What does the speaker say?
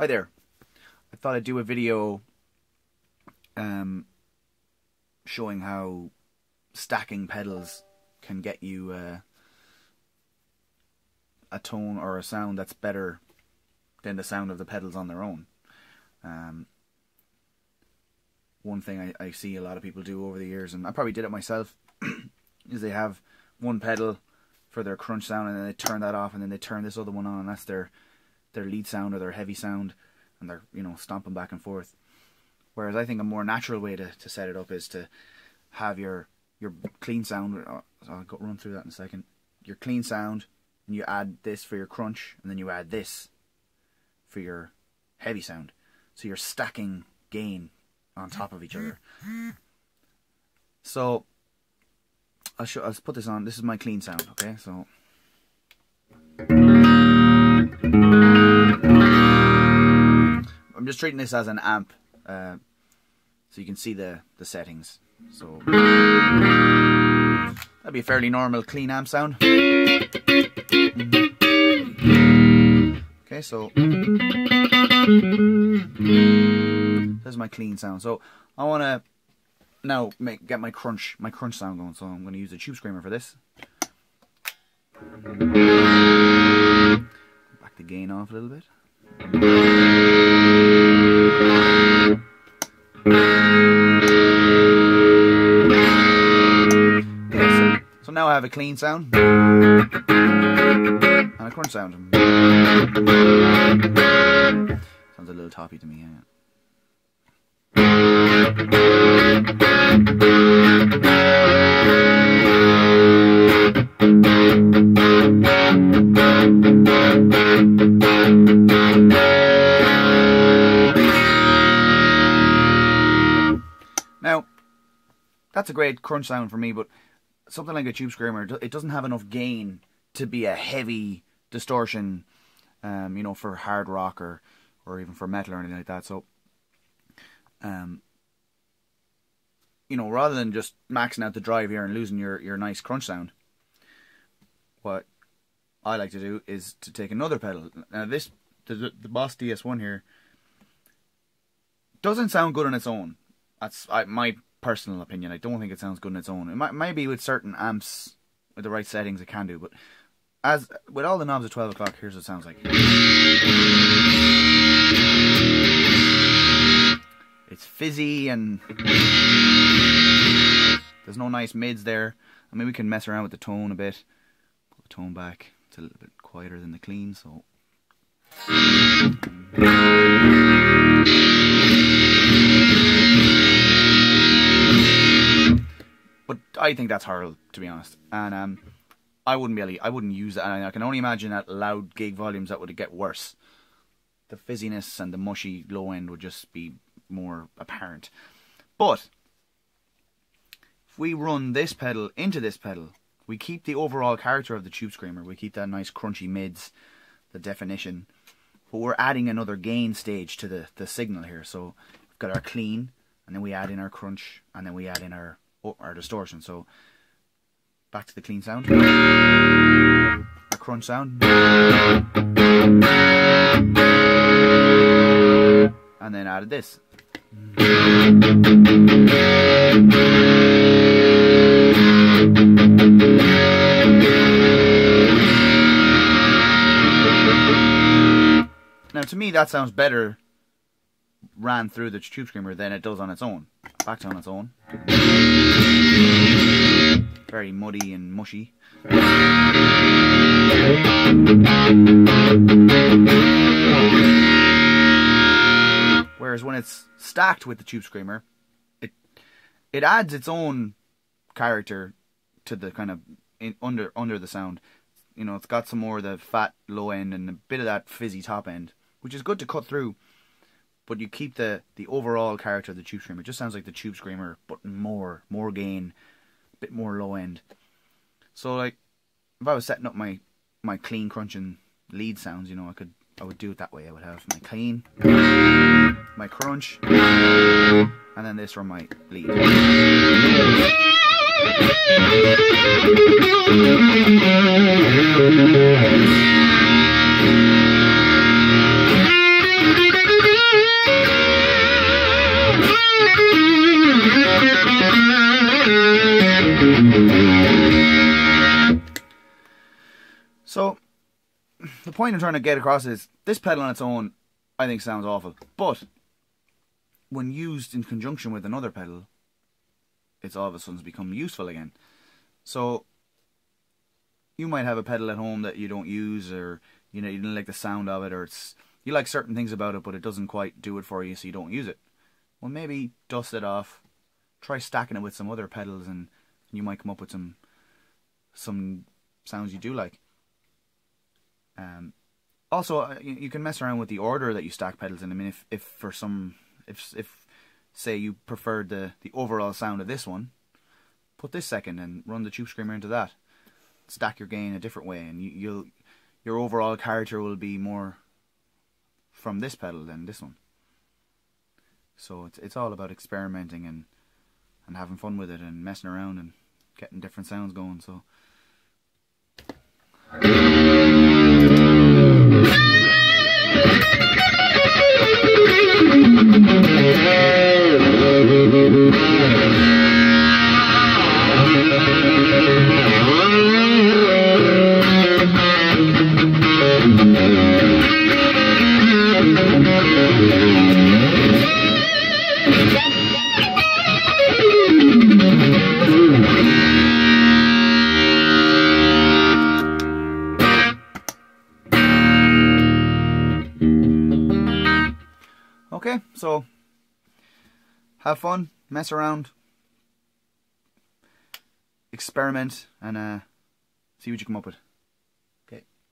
Hi there. I thought I'd do a video showing how stacking pedals can get you a tone or a sound that's better than the sound of the pedals on their own. One thing I see a lot of people do over the years, and I probably did it myself, is they have one pedal for their crunch sound and then they turn that off and then they turn this other one on, and that's their lead sound or their heavy sound, and they're, you know, stomping back and forth. Whereas I think a more natural way to set it up is to have your clean sound. I'll run through that in a second. Your clean sound, and you add this for your crunch, and then you add this for your heavy sound. So you're stacking gain on top of each other. So I'll put this on. This is my clean sound, okay? So I'm just treating this as an amp, so you can see the settings. So that'd be a fairly normal clean amp sound. Okay, so that's my clean sound. So I want to now get my crunch sound going. So I'm going to use the Tube Screamer for this. Back the gain off a little bit. Okay, so now I have a clean sound and a crunch sound. Sounds a little toppy to me, hang on. Now, that's a great crunch sound for me, but something like a Tube Screamer, it doesn't have enough gain to be a heavy distortion, you know, for hard rock or even for metal or anything like that. So you know, rather than just maxing out the drive here and losing your nice crunch sound, what I like to do is to take another pedal. Now this, the Boss DS-1 here, doesn't sound good on its own. That's my personal opinion. I don't think it sounds good on its own. It might, maybe with certain amps, with the right settings, it can do, but as with all the knobs at 12 o'clock, here's what it sounds like. It's fizzy and there's no nice mids there. I mean, we can mess around with the tone a bit. Put the tone back. It's a little bit quieter than the clean, so. But I think that's horrible, to be honest. And I wouldn't use that. I can only imagine at loud gig volumes that would get worse. The fizziness and the mushy low end would just be more apparent. But if we run this pedal into this pedal, we keep the overall character of the Tube Screamer, we keep that nice crunchy mids, the definition, but we're adding another gain stage to the signal here. So we've got our clean, and then we add in our crunch, and then we add in our distortion. So back to the clean sound, our crunch sound, and then added this. Now to me that sounds better ran through the Tube Screamer than it does on its own. Back to on its own. Very muddy and mushy. Whereas when it's stacked with the Tube Screamer, it adds its own character to the kind of under the sound. You know, it's got some more of the fat low end and a bit of that fizzy top end, which is good to cut through. But you keep the overall character of the Tube Screamer. It just sounds like the Tube Screamer, but more gain, a bit more low end. So like, if I was setting up my clean crunching lead sounds, you know, I would do it that way. I would have my clean, my crunch, and then this for my lead. point I'm trying to get across is, this pedal on its own, I think sounds awful. But, when used in conjunction with another pedal, it's all of a sudden become useful again. So, you might have a pedal at home that you don't use, or you know, you didn't like the sound of it, or it's, you like certain things about it, but it doesn't quite do it for you, so you don't use it. Well, maybe dust it off, try stacking it with some other pedals, and you might come up with some sounds you do like. Also, you can mess around with the order that you stack pedals in. I mean, if say you preferred the overall sound of this one, put this second and run the Tube Screamer into that. Stack your gain a different way, and your overall character will be more from this pedal than this one. So it's all about experimenting and having fun with it and messing around and getting different sounds going. So. Okay, so have fun, mess around, experiment, and see what you come up with.